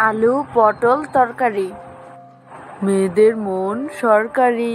आलू पटल तरकारी मेयेदेर मन सरकारी।